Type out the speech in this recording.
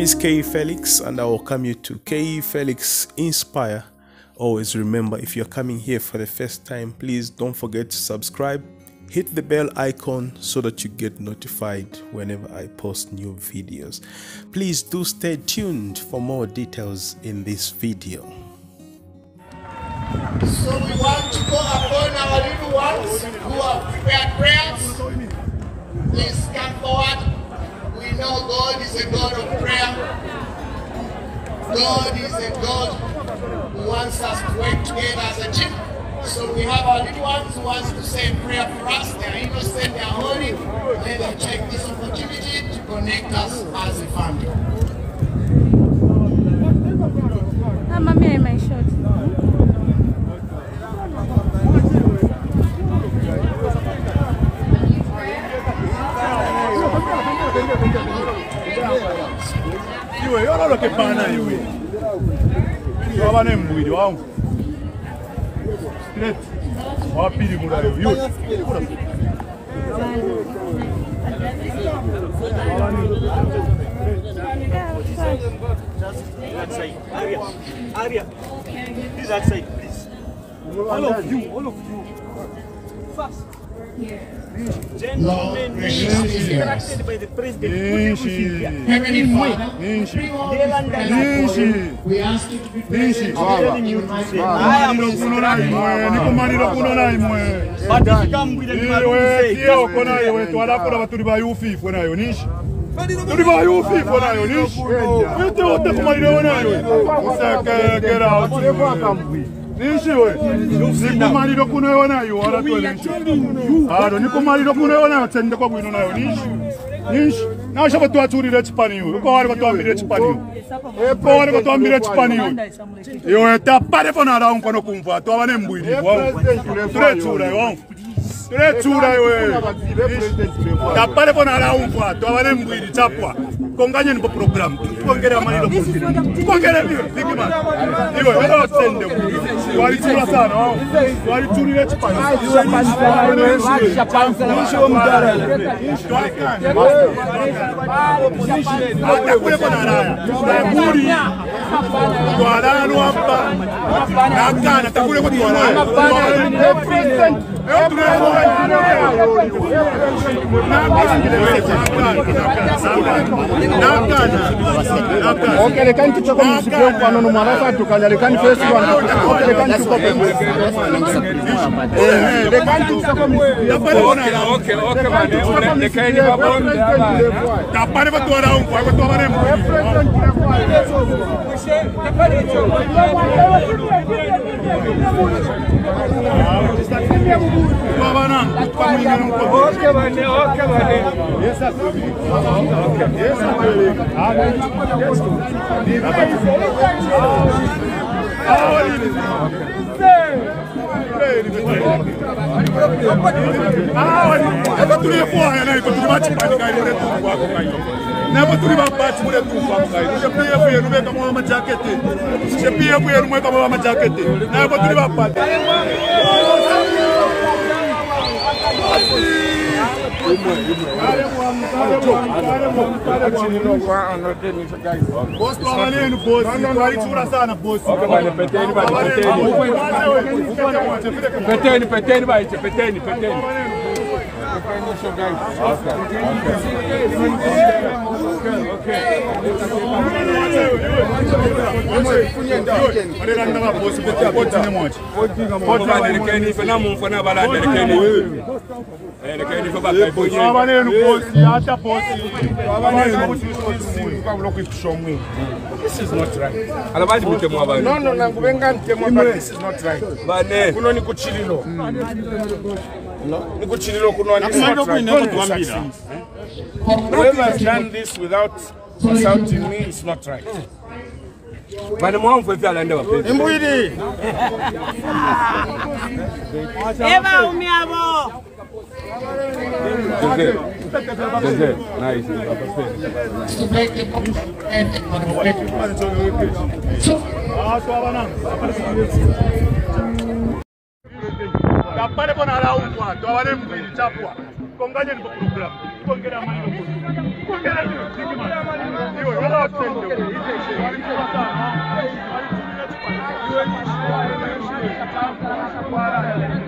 name is K.E. Felix, and I welcome you to K.E. Felix Inspire. Always remember, if you're coming here for the first time, please don't forget to subscribe. Hit the bell icon so that you get notified whenever I post new videos. Please do stay tuned for more details in this video. So we want to go upon our little ones who have prepared prayers. Please come forward. We know God is a God of prayer. God is a God who wants us to work together as a team. So we have our little ones who wants to say a prayer for us. They are innocent, they are holy. Let them take this opportunity to connect us as a family. Mamma mia, my shot. Olha o que pana aí, ué. Eu vou nem muito, ó. Straight. Ó, perigo lá, viu? Aria. Please outside, please. All of you. Fast. Gentlemen, instructed by the president, Heavenly Father, we ask you to be present. I am but if you come with a This is not right. This is not right. Whoever has done this without consulting me, it's not right. But I'm going to Olha o